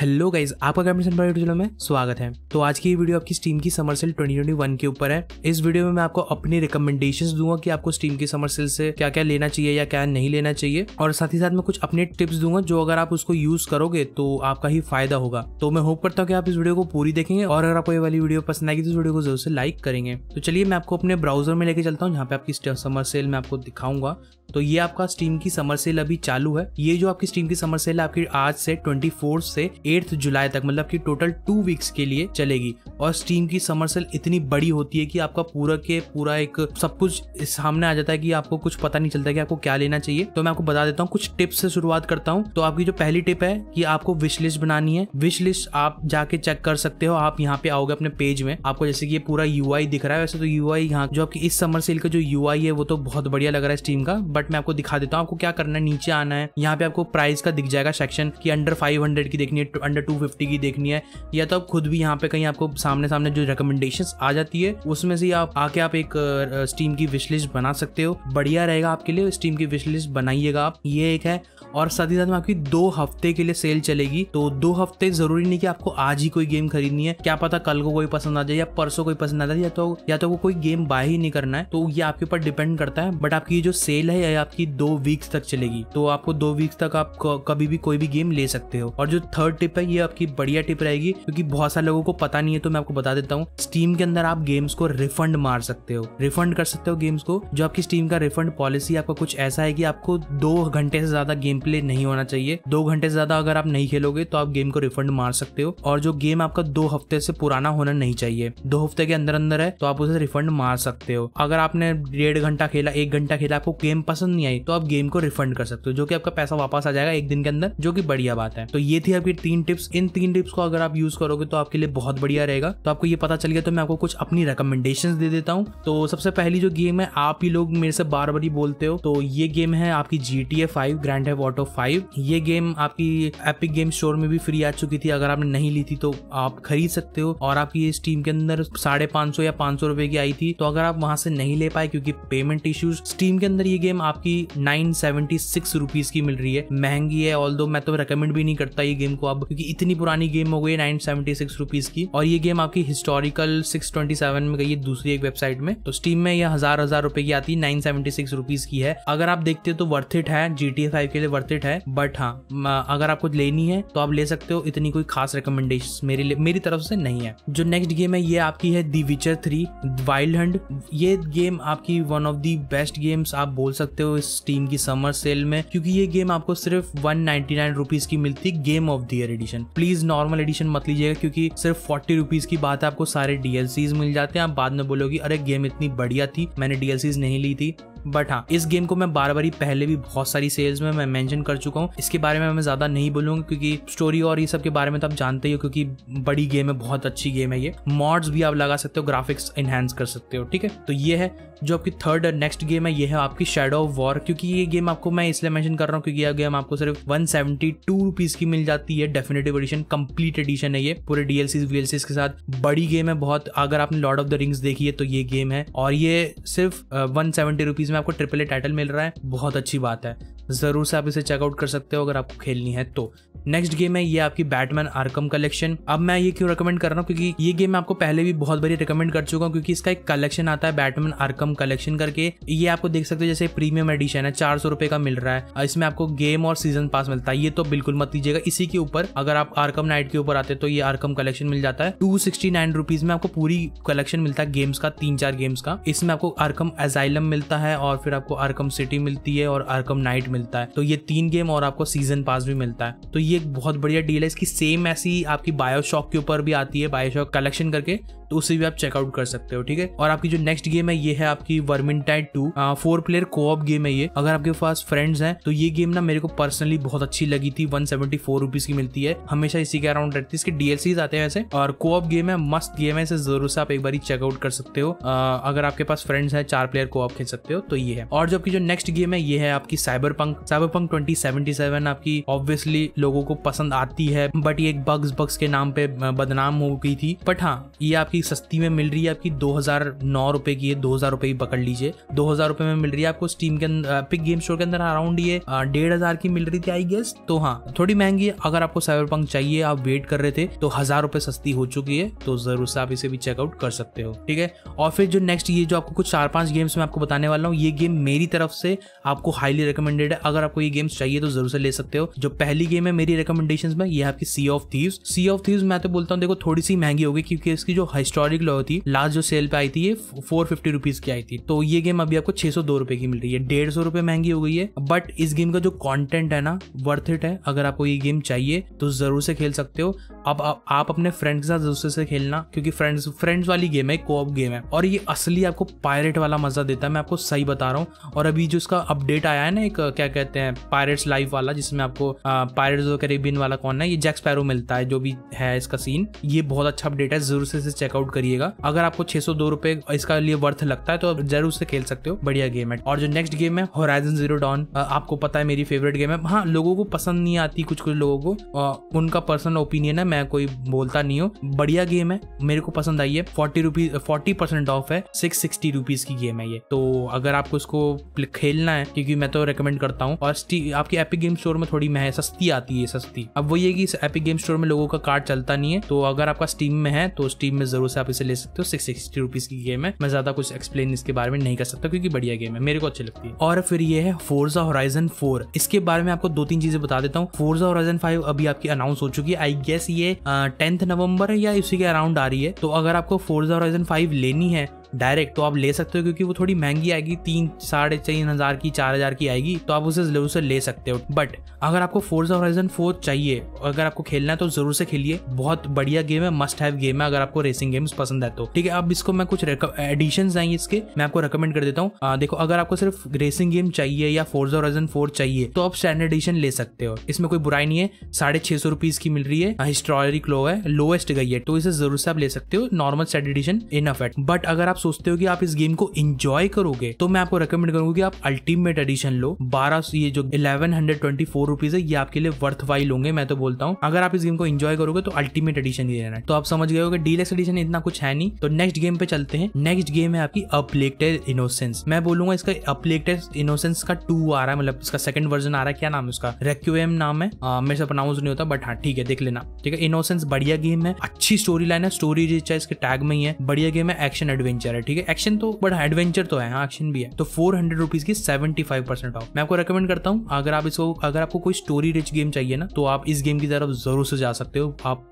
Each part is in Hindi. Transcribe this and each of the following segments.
हेलो गाइज, आपका गैम्बिट सेंपाई वीडियो में स्वागत है। तो आज की वीडियो आपकी स्टीम की समर सेल 2021 के ऊपर है। इस वीडियो में मैं आपको अपनी रिकमेंडेशंस दूंगा कि आपको स्टीम की समर सेल से क्या क्या लेना चाहिए या क्या नहीं लेना चाहिए, और साथ ही साथ मैं कुछ अपने टिप्स दूंगा जो अगर आप उसको यूज करोगे तो आपका ही फायदा होगा। तो मैं होप करता हूँ कि आप इस वीडियो को पूरी देखेंगे, और अगर आपको ये वाली वीडियो पसंद आएगी तो इस वीडियो को जरूर से लाइक करेंगे। तो चलिए मैं आपको अपने ब्राउजर में लेके चलता हूँ, जहाँ पे आपकी समर सेल में आपको दिखाऊंगा। तो ये आपका स्टीम की समर सेल अभी चालू है। ये जो आपकी स्टीम की समर सेल है आपकी आज से 24 से 8 जुलाई तक, मतलब कि टोटल 2 वीक्स के लिए चलेगी। और स्टीम की समर सेल इतनी बड़ी होती है कि आपका पूरा के पूरा एक सब कुछ सामने आ जाता है कि आपको कुछ पता नहीं चलता कि आपको क्या लेना चाहिए। तो मैं आपको बता देता हूँ, कुछ टिप्स से शुरुआत करता हूँ। तो आपकी जो पहली टिप है कि आपको विश लिस्ट बनानी है। विश लिस्ट आप जाके चेक कर सकते हो। आप यहाँ पे आओगे अपने पेज में, आपको जैसे कि ये पूरा यूआई दिख रहा है। वैसे तो यूआई यहाँ जो आपकी इस समर सेल का जो यूआई है वो तो बहुत बढ़िया लग रहा है स्टीम का, बट मैं आपको दिखा देता हूँ आपको क्या करना है। नीचे आना है, यहाँ पे आपको प्राइस का दिख जाएगा सेक्शन कि अंडर 500 की देखनी है, अंडर 250 की देखनी है, या तो आप खुद भी यहाँ पे कहीं आपको सामने सामने जो रिकमेंडेशंस आ जाती है उसमें से आप आके आप एक स्टीम की विश लिस्ट बना सकते हो। बढ़िया रहेगा आपके लिए। स्टीम की विश लिस्ट बनाइएगा आप, ये एक है। और साथ ही साथ में आपकी 2 हफ्ते के लिए सेल चलेगी। तो 2 हफ्ते जरूरी नहीं कि आपको आज ही कोई गेम खरीदनी है, क्या पता कल को कोई पसंद आ जाए या परसों कोई पसंद आ जाए, या तो कोई गेम बाय ही नहीं करना है। तो ये आपके ऊपर डिपेंड करता है। बट आपकी जो सेल है आपकी 2 वीक्स तक चलेगी, तो आपको 2 वीक्स तक आप कभी भी कोई भी गेम ले सकते हो। और जो थर्ड टिप है ये आपकी बढ़िया टिप रहेगी, क्योंकि बहुत सारे लोगों को पता नहीं है, तो मैं आपको बता देता हूँ। स्टीम के अंदर आप गेम्स को रिफंड मार सकते हो, रिफंड कर सकते हो गेम्स को। जो आपकी स्टीम का रिफंड पॉलिसी आपका कुछ ऐसा है कि आपको 2 घंटे से ज्यादा गेम प्ले नहीं होना चाहिए। 2 घंटे से ज्यादा अगर आप नहीं खेलोगे तो आप गेम को रिफंड मार सकते हो। और जो गेम आपका 2 हफ्ते से पुराना होना नहीं चाहिए, 2 हफ्ते के अंदर अंदर है तो आप उसे रिफंड मार सकते हो। अगर आपने 1.5 घंटा खेला, 1 घंटा खेला, आपको गेम पसंद नहीं आई तो आप गेम को रिफंड कर सकते हो, जो कि आपका पैसा वापस आ जाएगा 1 दिन के अंदर, जो कि बढ़िया बात है। तो ये थी आपकी 3 टिप्स। इन 3 टिप्स को अगर आप यूज करोगे तो आपके लिए बहुत बढ़िया रहेगा। तो आपको ये पता चल गया, तो मैं आपको कुछ अपनी रिकमेंडेशंस दे देता हूँ। तो सबसे पहली जो गेम है, आप ही लोग मेरे से बार-बार ही बोलते हो, तो ये गेम है आपकी GTA 5 ग्रैंड थेफ्ट ऑटो 5। ये गेम आपकी एपिक गेम स्टोर में भी फ्री आ चुकी थी, अगर आपने नहीं ली थी तो आप खरीद सकते हो। और आपकी स्टीम के अंदर 550 या 500 रुपए की आई थी, तो अगर आप वहां से नहीं ले पाए क्योंकि पेमेंट इश्यूज, स्टीम के अंदर ये गेम आपकी 976 रुपीज की मिल रही है। महंगी है, ऑल्दो मैं तो रेकमेंड भी नहीं करता ये गेम को अब, क्योंकि इतनी पुरानी गेम हो गई 976 रुपीज की। और ये गेम आपकी हिस्टोरिकल 627 में गई है दूसरी एक वेबसाइट में। तो स्टीम में ये हजार रुपए की आती है, 976 रुपीज की है। अगर आप देखते हो तो वर्थ इट है, GTA 5 के लिए वर्थ इट है। बट हाँ, अगर आपको लेनी है तो आप ले सकते हो। इतनी कोई खास रिकमेंडेशन मेरी तरफ से नहीं है। जो नेक्स्ट गेम है ये आपकी है दी विचर 3 वाइल्ड हंट। ये गेम आपकी one of the best games आप बोल सकते हो इस स्टीम की समर सेल में, क्योंकि ये गेम आपको सिर्फ 199 रुपीज की मिलती game of the year edition. Please normal edition मत लीजिएगा, क्योंकि सिर्फ 40 रुपीज की बात है, आपको सारे DLCs मिल जाते हैं। आप बाद में बोलोगे अरे गेम इतनी बढ़िया थी, मैंने DLCs नहीं ली थी। बट हाँ, इस गेम को मैं बार-बार ही पहले भी बहुत सारी सेल्स में मैं मेंशन कर चुका हूँ। इसके बारे में मैं ज्यादा नहीं बोलूंगा, क्योंकि स्टोरी और ये सब के बारे में तो आप जानते ही हो, क्योंकि बड़ी गेम है, बहुत अच्छी गेम है। ये मॉड्स भी आप लगा सकते हो, ग्राफिक्स एनहांस कर सकते हो, ठीक है। तो ये है जो आपकी थर्ड नेक्स्ट गेम है, ये है आपकी शैडो ऑफ वॉर। क्योंकि ये गेम आपको मैं इसलिए मेंशन कर रहा हूँ क्योंकि यह गेम आपको सिर्फ 172 रुपीज की मिल जाती है, डेफिनेटिव एडिशन, कंप्लीट एडिशन है। ये पूरे DLC के साथ बड़ी गेम है बहुत। अगर आपने लॉर्ड ऑफ द रिंग्स देखी है तो ये गेम है, और ये सिर्फ 170 रुपीज में आपको AAA टाइटल मिल रहा है, बहुत अच्छी बात है। जरूर से आप इसे चेकआउट कर सकते हो अगर आपको खेलनी है तो। नेक्स्ट गेम है ये आपकी बैटमैन आर्कम कलेक्शन। अब मैं ये क्यों रेकमेंड कर रहा हूँ, क्योंकि ये गेम मैं आपको पहले भी बहुत बारी रेकमेंड कर चुका हूँ, क्योंकि इसका एक कलेक्शन आता है बैटमैन आर्कम कलेक्शन करके। ये आपको देख सकते हो, जैसे प्रीमियम एडिशन है, 400 रुपए का मिल रहा है। इसमें आपको गेम और सीजन पास मिलता है, ये तो बिल्कुल मत लीजिएगा। इसी के ऊपर अगर आप आर्कम नाइट के ऊपर आते तो ये आर्कम कलेक्शन मिल जाता है। 269 रुपीज में आपको पूरी कलेक्शन मिलता है गेम्स का, 3-4 गेम्स का। इसमें आपको आर्कम एजाइलम मिलता है, और फिर आपको आर्कम सिटी मिलती है, और आर्कम नाइट मिलता है। तो ये 3 गेम और आपको सीजन पास भी मिलता है। तो ये एक बहुत बढ़िया डील है। इसकी सेम ऐसी आपकी बायोशॉक के ऊपर भी आती है, बायोशॉक कलेक्शन करके, तो उसे भी आप चेकआउट कर सकते हो, ठीक है। और आपकी जो नेक्स्ट गेम है ये है आपकी वर्मिनटाइड 2, 4 प्लेयर कोऑप गेम है ये। अगर आपके पास फ्रेंड्स हैं तो ये गेम ना मेरे को पर्सनली बहुत अच्छी लगी थी, 174 रुपीज की मिलती है, हमेशा इसी के अराउंड रहती है। इसके DLCs आते हैं वैसे, और कोऑप गेम है, मस्त गेम है, इसे जरूर से आप एक बार चेकआउट कर सकते हो। अगर आपके पास फ्रेंड्स है, 4 प्लेयर कोऑप खेल सकते हो। तो ये है। और जो आपकी जो नेक्स्ट गेम है ये है आपकी साइबरपंक साइबरपंक 2077 आपकी ऑब्वियसली लोगों को पसंद आती है, बट ये एक बग्स के नाम पे बदनाम हो गई थी। बट हाँ, ये आपकी सस्ती में मिल रही है, आपकी 2009 रुपए की है, 2000 रुपए की पकड़ लीजिए, 2000 रुपए में मिल रही है आपको स्टीम के अंदर, एपिक गेम स्टोर के अंदर अराउंड ये 1500 की मिल रही थी आई गेस। तो हाँ, थोड़ी महंगी है। अगर आपको साइबरपंक चाहिए, आप वेट कर रहे थे, तो 1000 रुपए सस्ती हो चुकी है, तो जरूर से आप इसे भी चेकआउट कर सकते हो। ठीक है, और फिर जो नेक्स्ट ये जो आपको कुछ 4-5 गेम्स मैं आपको बताने वाला हूँ, ये गेम मेरी तरफ से आपको हाईली रिकमेंडेड है। अगर आपको ये गेम्स चाहिए तो जरूर से ले सकते हो। जो पहली गेम है मेरी रिकमेंडेशंस में, ये आपकी सी of thieves. C of thieves मैं तो बोलता हूँ देखो थोड़ी सी महंगी होगी, क्योंकि इसकी जो हिस्टोरिक लॉ थी लास्ट जो सेल पे आई थी ये 450 रुपीज की आई थी, तो ये गेम अभी आपको 602 रुपए की मिल रही है, 150 रुपए महंगी हो गई है। बट इस गेम का जो कॉन्टेंट है ना, वर्थ इट है। अगर आपको ये गेम चाहिए तो जरूर से खेल सकते हो। अब आप अपने फ्रेंड्स के साथ जरूर से खेलना, क्योंकि फ्रेंड्स वाली गेम है, कोऑप गेम है, और ये असली आपको पायरेट वाला मजा देता है, मैं आपको सही बता रहा हूँ। और अभी जो इसका अपडेट आया है ना, एक क्या कहते हैं पायरेट्स लाइफ वाला, जिसमें आपको पायरेट्स ऑफ द कैरिबियन वाला कौन है, ये जैक स्पैरो मिलता है, जो भी है इसका सीन, ये बहुत अच्छा अपडेट है, जरूर से चेकआउट करिएगा। अगर आपको 602 रुपए इसका लिए वर्थ लगता है तो आप जरूर से खेल सकते हो, बढ़िया गेम है। और जो नेक्स्ट गेम है होराइजन जीरो डॉन, आपको पता है मेरी फेवरेट गेम है। हाँ, लोगों को पसंद नहीं आती, कुछ लोगों को, उनका पर्सनल ओपिनियन है, मैं कोई बोलता नहीं हूँ। बढ़िया गेम है, मेरे को पसंद आई है। 40% ऑफ है, 660 रुपीज की गेम है ये। तो अगर आपको इसको खेलना है, क्योंकि मैं तो रेकमेंड करता हूँ। और आपकी एपिक गेम स्टोर में थोड़ी महंगी सस्ती आती है, सस्ती। अब वो ये कि एपिक गेम स्टोर में लोगों का कार्ड चलता नहीं है, तो अगर आपका स्टीम में है तो स्टीम में जरूर से आप इसे ले सकते हो। 660 रुपीज की गेम है। मैं ज्यादा कुछ एक्सप्लेन इसके बारे में नहीं कर सकता, क्योंकि बढ़िया गेम है, मेरे को अच्छी लगती है। और फिर ये है फोर्जा होराइजन 4। इसके बारे में आपको 2-3 चीजें बता देता हूँ। फोर्जा होराइजन 5 अभी आपकी अनाउंस हो चुकी है, आई गेस ये 10 नवंबर या उसी के अराउंड आ रही है। तो अगर आपको फोर्जा होराइजन 5 लेनी है डायरेक्ट, तो आप ले सकते हो, क्योंकि वो थोड़ी महंगी आएगी, 3,500 की, 4,000 की आएगी, तो आप उसे जरूर से ले सकते हो। बट अगर आपको फोर्जा होराइजन 4 चाहिए, अगर आपको खेलना है तो जरूर से खेलिए, बहुत बढ़िया गेम है, मस्ट हैव गेम है, अगर आपको रेसिंग गेम्स पसंद है तो। ठीक है, अब इसको मैं कुछ एडिशंस आएंगे इसके, मैं आपको रेकमेंड कर देता हूँ। देखो, अगर आपको सिर्फ रेसिंग गेम चाहिए या फोर्जा होराइजन 4 चाहिए, तो आप स्टैंडर्ड एडिशन ले सकते हो, इसमें कोई बुराई नहीं है। 650 रुपीज की मिल रही है, हिस्टोरिक लो है, लोएस्ट गई है, तो इसे जरूर से आप ले सकते हो। नॉर्मल स्टैंडर्ड एडिशन इनफ है। बट अगर सोचते हो कि आप इस गेम को एंजॉय करोगे, तो मैं आपको रेकमेंड करूंगा कि आप अल्टीमेट एडिशन लो। 1124 रुपीज है, ये आपके लिए वर्थवाइल होंगे, मैं तो बोलता हूं। अगर आप इस गेम को एंजॉय करोगे तो अल्टीमेट एडिशन ही लेना है। तो आप समझ गए होगे, डीलक्स एडिशन इतना कुछ है नहीं। तो नेक्स्ट गेम पे चलते हैं। नेक्स्ट गेम है आपकी अ प्लेग टेल इनोसेंस। मैं बोलूंगा इसका अ प्लेग टेल इनोसेंस का 2 आ रहा है, मतलब इसका सेकंड वर्जन आ रहा है। क्या नाम है उसका? रेक्विएम नाम है, मेरे से प्रोनाउंस नहीं होता, बट हाँ ठीक है, देख लेना। ठीक है, इनोसेंस बढ़िया गेम है, अच्छी स्टोरी लाइन है, स्टोरी रिच है, इसके टैग में ही है। बढ़िया गेम है, एक्शन एडवेंचर है, ठीक है, एक्शन तो बट एडवेंचर तो है, एक्शन भी है। तो 400 रुपीज की 75% ऑफ, मैं आपको रेकमेंड करता हूँ। अगर आपको कोई स्टोरी रिच गेम चाहिए ना, तो आप इस गेम की तरफ जरूर से जा सकते हो, आप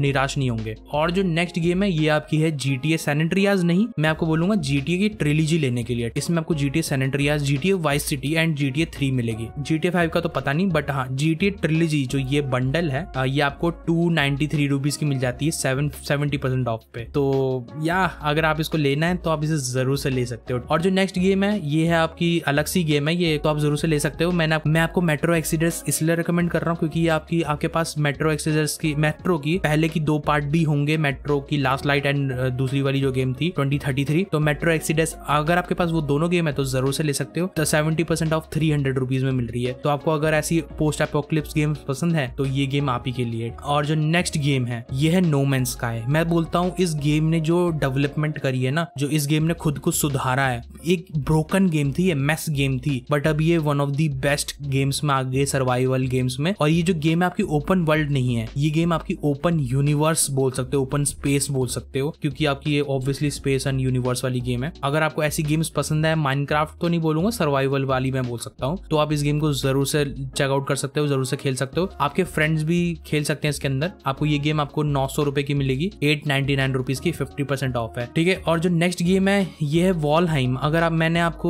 निराश नहीं होंगे। और जो नेक्स्ट गेम है, ये आपकी है GTA सैन एंड्रियास। नहीं, मैं आपको बोलूंगा GTA की ट्रिलॉजी लेने के लिए। इसमें आपको GTA San Andreas, GTA Vice City and GTA 3 मिलेगी। GTA 5 का तो पता नहीं, बट हाँ GTA ट्रिलॉजी जो ये बंडल है, ये आपको 293 रुपीज की मिल जाती है, 70% ऑफ पे। तो या अगर आप इसको लेना है तो आप इसे जरूर से ले सकते हो। और जो नेक्स्ट गेम है, ये है आपकी अलग सी गेम है, ये तो आप जरूर से ले सकते हो। मैं आपको मेट्रो एक्सीडस इसलिए रेकमेंड कर रहा हूँ, क्योंकि आपके पास मेट्रो एक्सीडस की, मेट्रो की पहले की 2 पार्ट भी होंगे, मेट्रो की लास्ट लाइट एंड दूसरी वाली जो गेम थी 2033। तो मेट्रो एक्सीडस, अगर आपके पास वो दोनों गेम है तो जरूर से ले सकते हो। तो 70% ऑफ 300 रुपीज में मिल रही है। तो आपको अगर ऐसी पोस्ट एपोकलिप्स गेम पसंद है तो ये गेम आप ही के लिए। और जो नेक्स्ट गेम है, ये है नो मैन्स स्काई। मैं बोलता हूँ इस गेम ने जो डेवलपमेंट करी है ना, जो इस गेम ने खुद को सुधारा है, एक ब्रोकन गेम थी, ये मैस गेम थी, बट अब ये one of the best games में आ गई सर्वाइवल गेम्स में। और ये जो गेम है आपकी ओपन वर्ल्ड नहीं है, ये गेम आपकी ओपन यूनिवर्स बोल सकते हो, ओपन स्पेस बोल सकते हो, क्योंकि आपकी ये ऑब्वियसली स्पेस एंड यूनिवर्स वाली गेम है। अगर आपको ऐसी गेम्स पसंद है, माइनक्राफ्ट तो नहीं बोलूंगा, सर्वाइवल वाली मैं बोल सकता हूँ, तो आप इस गेम को जरूर से चेकआउट कर सकते हो, जरूर से खेल सकते हो। आपके फ्रेंड्स भी खेल सकते हैं इसके अंदर। आपको ये गेम आपको 900 रुपए की मिलेगी, 899 रुपीज की 50% ऑफ है। ठीक है, और जो नेक्स्ट गेम है, ये है वॉलहाइम। अगर मैंने आपको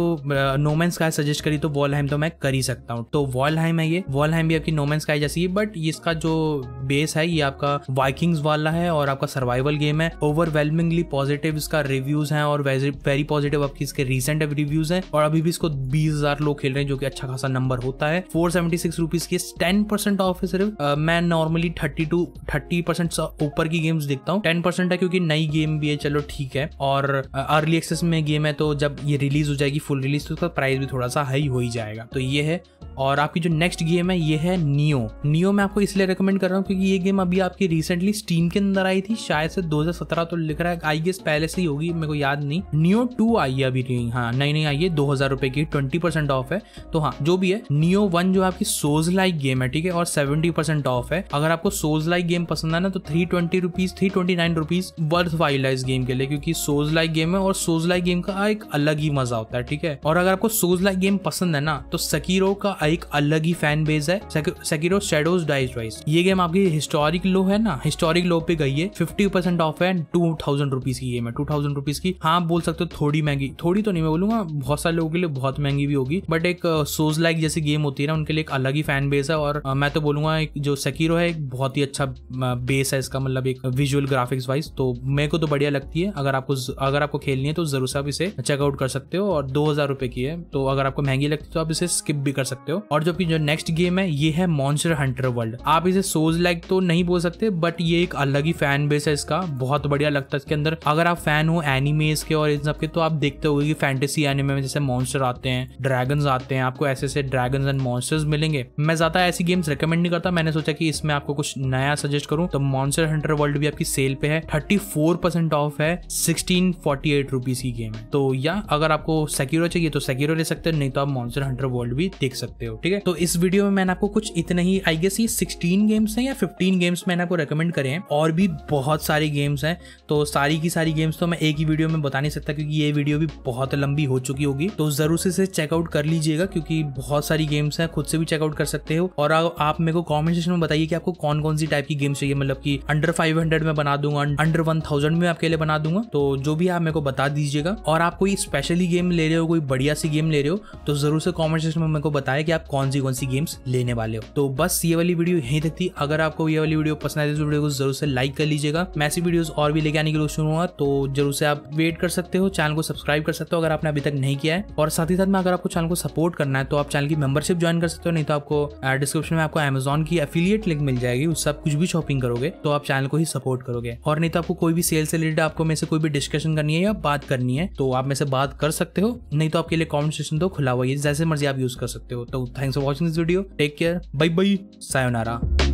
नो मैन्स स्काई सजेस्ट करी, तो वॉलहाइम तो मैं कर ही सकता हूँ। तो वॉलहाइम है ये, वॉलहाइम भी आपकी नो मैन्स स्काई जैसी है, बट इसका जो बेस है ये आपका वाइकिंग्स वाला है और आपका सर्वाइवल गेम है। ओवरवेलमिंगली पॉजिटिव इसका रिव्यूज हैं और वेरी पॉजिटिव आपकी इसके रीसेंट रिव्यूज हैं, और अभी भी इसको 20,000 लोग खेल रहे हैं, जो कि अच्छा खासा नंबर होता है। 476 रुपीज की 10% ऑफ है सिर्फ। मैं नॉर्मली 30% ऊपर की गेम्स देखता हूँ, 10% है क्योंकि नई गेम भी है, चलो ठीक है। और अर्ली एक्सेस में गेम है तो जब ये रिलीज हो जाएगी फुल रिलीज तो उसका प्राइस भी थोड़ा सा हाई हो ही जाएगा। तो ये है। और आपकी जो नेक्स्ट गेम है ये है नियो। नियो मैं आपको इसलिए रेकमेंड कर रहा हूँ क्योंकि ये गेम अभी आपकी रिसेंटली स्टीम के अंदर आई थी, शायद से 2017 तो लिख रहा है, आई गेस पहले से ही होगी, मेरे को याद नहीं। नियो 2 आई है अभी, हाँ नहीं नहीं आई है, 2000 रुपये की 20% ऑफ है। तो हाँ जो भी है, नियो 1 जो आपकी सोज लाइक गेम है ठीक है, और 70% ऑफ है। अगर आपको सोज लाइक गेम पसंद है ना तो 329 रुपीज वर्थ वाइल है इस गेम के लिए, क्योंकि सोज लाइक गेम है और सोज लाइक गेम का एक अलग ही मजा होता है ठीक है। और अगर आपको सोज लाइक गेम पसंद है ना तो सेकिरो का एक अलग ही फैन बेस है। सेकिरो शैडोज डाइज वाइज ये गेम आपकी हिस्टोरिक लो है ना, हिस्टोरिक लो पे गई है, 50% ऑफ है, 2000 रुपीज की गेम है, 2000 रुपीज की। हाँ बोल सकते हो थोड़ी महंगी, थोड़ी तो नहीं मैं बोलूंगा, बहुत सारे लोगों के लिए बहुत महंगी भी होगी, बट एक सोज लाइक जैसी गेम होती है ना उनके लिए एक अलग ही फैन बेस है। और मैं तो बोलूंगा जो सेकिरो है एक बहुत ही अच्छा बेस है इसका, मतलब एक विजुअल ग्राफिक्स वाइज, तो मेरे को तो बढ़िया लगती है। अगर आपको खेलनी है तो जरूर से आप इसे चेकआउट कर सकते हो, और 2000 रुपए की है, तो अगर आपको महंगी लगती है तो आप इसे स्किप भी कर सकते हो। और जो नेक्स्ट गेम है ये है मॉन्स्टर हंटर वर्ल्ड। आप इसे सोज लाइक तो नहीं बोल सकते बट ये एक अलग ही फैन बेस है इसका, बहुत बढ़िया लगता है इसके अंदर। अगर आप फैन हो एनिमेज के और इन सब के तो आप देखते होगे कि फैंटेसी एनिमे में जैसे मॉन्स्टर आते हैं, ड्रैगन्स आते हैं, आपको ऐसे ऐसे ड्रैगन्स एंड मॉन्स्टर्स मिलेंगे। मैं ज्यादा ऐसी गेम्स रिकमेंड नहीं करता, मैंने सोचा कि इसमें आपको कुछ नया सजेस्ट करूं, तो मॉन्स्टर हंटर वर्ल्ड भी आपकी सेल पे है, 34% ऑफ है, 1648 रुपीज की गेम है। तो या अगर आपको सेकिरो चाहिए तो सेकिरो ले सकते हो, नहीं तो आप मॉन्स्टर हंटर वर्ल्ड भी देख सकते हो ठीक है। तो इस वीडियो में मैंने आपको कुछ इतने ही, आई गेस ये 16 गेम्स हैं या 15 गेम्स मैंने आपको रेकमेंड करे हैं, और भी बहुत सारी गेम्स हैं, तो सारी की सारी गेम्स तो मैं एक ही वीडियो में बता नहीं सकता क्योंकि ये वीडियो भी बहुत लंबी हो चुकी होगी। तो जरूर से चेकआउट कर लीजिएगा क्योंकि बहुत सारी गेम्स हैं, खुद से भी चेकआउट कर सकते हो। और आप मेरे को कॉमेंट सेक्शन में बताइए कि आपको कौन कौन सी टाइप की गेम्स चाहिए, मतलब कि अंडर 500 में बना दूंगा, अंडर 1000 में आपके लिए बना दूंगा, तो जो भी आप मेरे को बता दीजिएगा। और आप कोई स्पेशली गेम ले रहे हो, कोई बढ़िया सी गेम ले रहे हो, तो जरूर से कॉमेंट सेक्शन में मेरे को बताया कि आप कौन सी गेम्स लेने वाले हो। तो बस ये वाली वीडियो यहीं तक थी। अगर आपको ये वाली वीडियो पसंद आए तो इस वीडियो को जरूर से लाइक कर लीजिएगा। मैं ऐसी वीडियोस और भी लेके आने के लिए शुरू हुआ, तो जरूर से आप वेट कर सकते हो, चैनल को सब्सक्राइब कर सकते हो अगर आपने अभी तक नहीं किया है। और साथ ही साथ में अगर आपको चैनल को सपोर्ट करना है तो आप चैनल की मेंबरशिप ज्वाइन कर सकते हो, नहीं तो आपको डिस्क्रिप्शन में आपको अमेजॉन की एफिलिएट लिंक मिल जाएगी, उससे आप कुछ भी शॉपिंग करोगे तो आप चैनल को ही सपोर्ट करोगे। और नहीं तो आपको कोई भी सेल से रिलेटेड आपको मेरे से कोई भी डिस्कशन करनी है या बात करनी है तो आप मेरे से बात कर सकते हो, नहीं तो आपके लिए कॉमेंट सेक्शन तो खुला हुआ है, जैसे मर्जी आप यूज कर सकते हो। तो thanks for watching this video, take care, bye bye, sayonara.